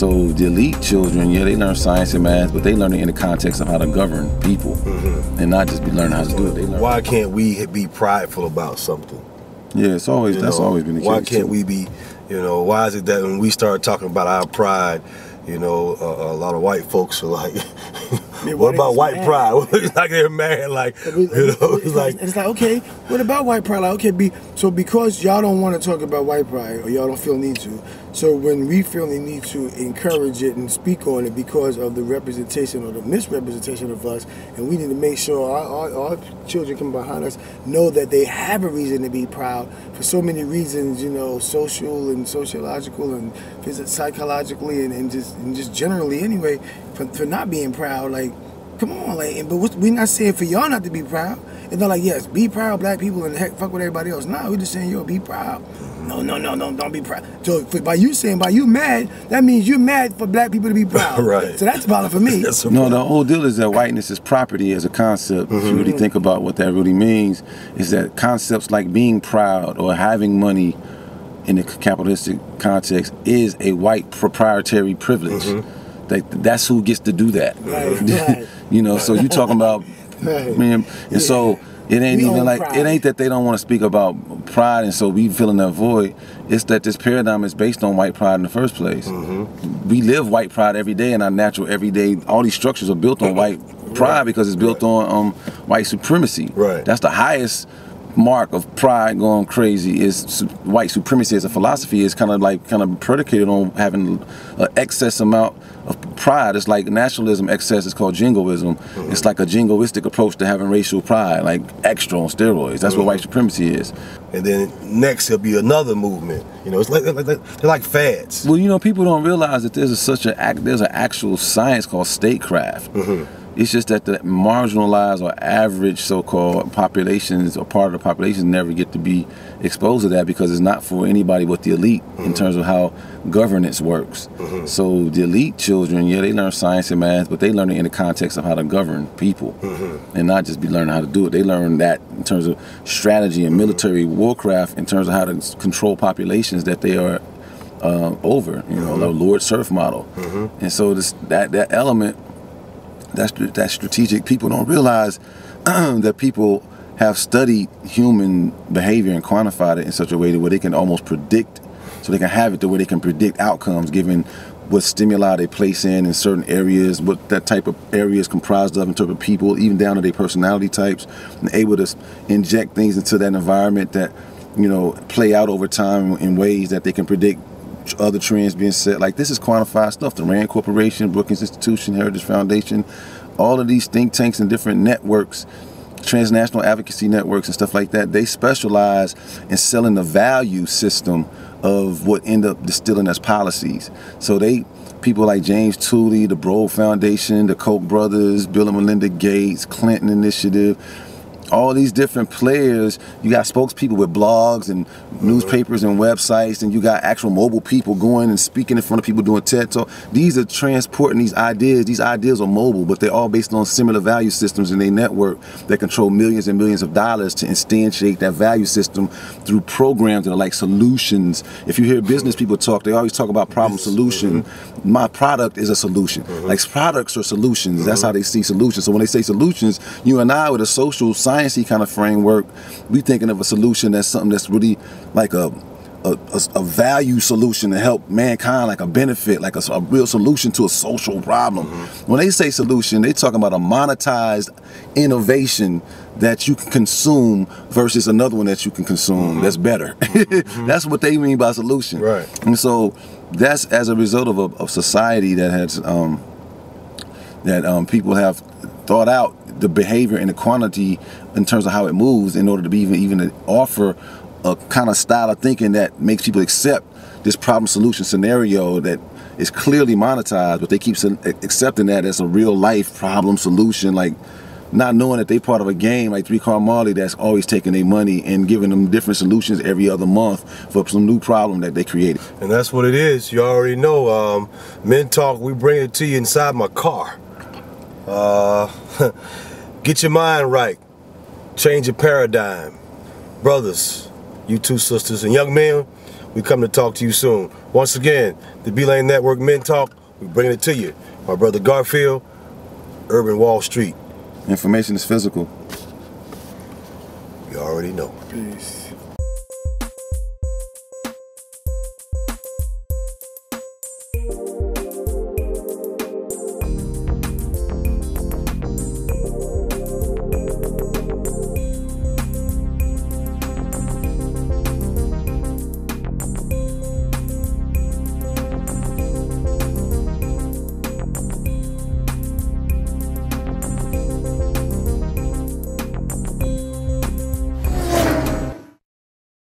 So the elite children, yeah, they learn science and math, but they learn it in the context of how to govern people, and not just be learning how to do it. They learn why can't we be prideful about something? Yeah, it's always always been the case. Why can't we be? You know, why is it that when we start talking about our pride, you know, a lot of white folks are like, what about white pride? It's like they're mad, like, you know, it's like, okay, what about white pride? Like, okay, so because y'all don't want to talk about white pride, or y'all don't feel need to, so when we feel the need to encourage it and speak on it because of the representation or the misrepresentation of us, and we need to make sure our children come behind us know that they have a reason to be proud for so many reasons, you know, social and sociological and psychologically and just generally anyway, for not being proud. Like, come on, like, but we're not saying for y'all not to be proud. It's not like, yes, be proud, black people, and heck, fuck with everybody else. No, we're just saying, yo, be proud. No, don't be proud. So by you saying, by you mad, that means you're mad for black people to be proud. Right. So that's a problem for me. No, the whole deal is that whiteness is property as a concept. If you really think about what that really means, is that concepts like being proud or having money in the capitalistic context is a white proprietary privilege. That's who gets to do that. Right. You know, so you're talking about, man, and so... It ain't even like, it ain't that they don't want to speak about pride and so we filling that void. It's that this paradigm is based on white pride in the first place. We live white pride every day in our natural everyday. All these structures are built on white pride because it's built on white supremacy. That's the highest mark of pride going crazy is white supremacy as a philosophy is kind of predicated on having an excess amount of pride. It's like nationalism excess is called jingoism. It's like a jingoistic approach to having racial pride, like extra on steroids. That's what white supremacy is. And then next there'll be another movement. You know, it's they're like fads. Well, you know, people don't realize that there's an actual science called statecraft. It's just that the marginalized or average so-called populations or part of the population never get to be exposed to that because it's not for anybody but the elite in terms of how governance works. So the elite children, yeah, they learn science and math, but they learn it in the context of how to govern people and not just be learning how to do it. They learn that in terms of strategy and military warcraft in terms of how to control populations that they are over, you know, the Lord Serf model. And so that element... That's strategic. People don't realize that people have studied human behavior and quantified it in such a way where they can almost predict, so they can have it to where they can predict outcomes given what stimuli they place in certain areas, what that type of area is comprised of in terms of people, even down to their personality types, and able to inject things into that environment that, you know, play out over time in ways that they can predict other trends being set. Like, this is quantified stuff. The Rand Corporation, Brookings Institution, Heritage Foundation, all of these think tanks and different networks, transnational advocacy networks and stuff like that, they specialize in selling the value system of what end up distilling as policies. So people like James Tooley, the Broad Foundation, the Koch brothers, Bill and Melinda Gates, Clinton Initiative, all these different players. You got spokespeople with blogs and newspapers and websites, and you got actual mobile people going and speaking in front of people doing TED Talk. These are transporting these ideas. These ideas are mobile, but they're all based on similar value systems in their network that control millions and millions of dollars to instantiate that value system through programs that are like solutions. If you hear business people talk, they always talk about problem solution. My product is a solution. Like, products are solutions. That's how they see solutions. So when they say solutions, you and I with a social science kind of framework, we thinking of a solution that's something that's really like a value solution to help mankind, like a benefit, like a real solution to a social problem. When they say solution, they're talking about a monetized innovation that you can consume versus another one that you can consume that's better. That's what they mean by solution. And so that's as a result of a society that has people have thought out the behavior and the quantity in terms of how it moves in order to be even offer a kind of style of thinking that makes people accept this problem solution scenario that is clearly monetized, but they keep accepting that as a real life problem solution, like not knowing that they're part of a game like 3 Car Marley that's always taking their money and giving them different solutions every other month for some new problem that they created. And that's what it is. You already know, Men Talk, we bring it to you inside my car. Get your mind right, change your paradigm. Brothers, you two sisters, and young men, We come to talk to you soon. Once again, the B Lane Network Men Talk, we bring it to you. My brother Garfield, Urban Wall Street. Information is physical. You already know. Peace.